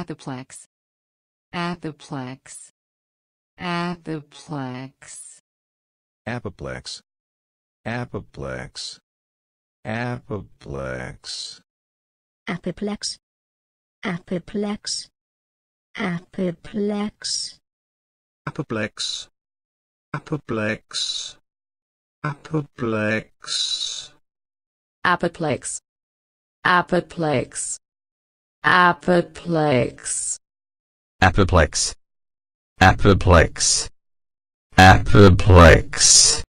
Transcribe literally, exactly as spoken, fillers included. apoplex, apoplex, apoplex, apoplex, apoplex, apoplex, apoplex, apoplex, apoplex, apoplex, apoplex, apoplex, apoplex, apoplex, apoplex, apoplex, apoplex, apoplex.